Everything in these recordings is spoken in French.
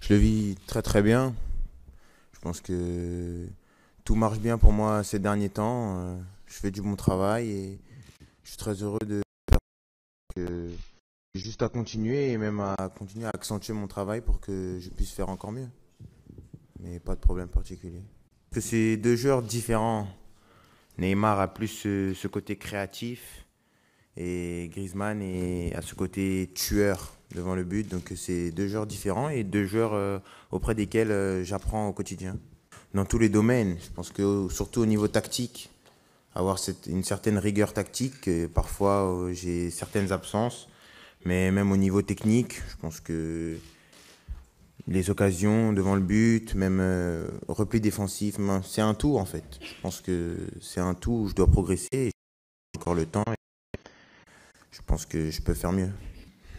Je le vis très très bien. Je pense que tout marche bien pour moi ces derniers temps. Je fais du bon travail et je suis très heureux de faire juste à continuer et même à continuer à accentuer mon travail pour que je puisse faire encore mieux. Mais pas de problème particulier. Parce que c'est deux joueurs différents. Neymar a plus ce côté créatif et Griezmann a ce côté tueur devant le but. Donc c'est deux joueurs différents et deux joueurs auprès desquels j'apprends au quotidien. Dans tous les domaines, je pense que surtout au niveau tactique, avoir une certaine rigueur tactique, parfois j'ai certaines absences, mais même au niveau technique, je pense que les occasions devant le but, même repli défensif, c'est un tout en fait. Je pense que c'est un tout où je dois progresser, et j'ai encore le temps et je pense que je peux faire mieux.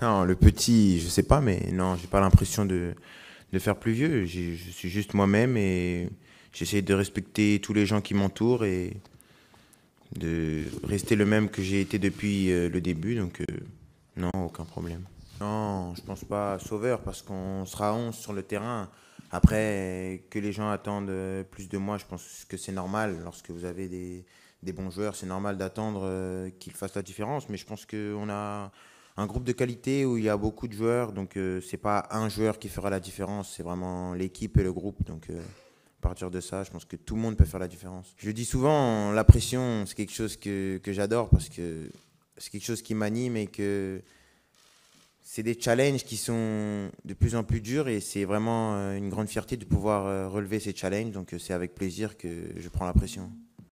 Non, le petit, je sais pas, mais non, j'ai pas l'impression de faire plus vieux. Je suis juste moi-même et j'essaie de respecter tous les gens qui m'entourent et de rester le même que j'ai été depuis le début, donc non, aucun problème. Non, je pense pas à sauveur parce qu'on sera 11 sur le terrain. Après, que les gens attendent plus de moi, je pense que c'est normal. Lorsque vous avez des bons joueurs, c'est normal d'attendre qu'ils fassent la différence. Mais je pense qu'on a un groupe de qualité où il y a beaucoup de joueurs, donc c'est pas un joueur qui fera la différence, c'est vraiment l'équipe et le groupe, donc à partir de ça, je pense que tout le monde peut faire la différence. Je dis souvent, la pression, c'est quelque chose que j'adore parce que c'est quelque chose qui m'anime et que c'est des challenges qui sont de plus en plus durs et c'est vraiment une grande fierté de pouvoir relever ces challenges. Donc c'est avec plaisir que je prends la pression.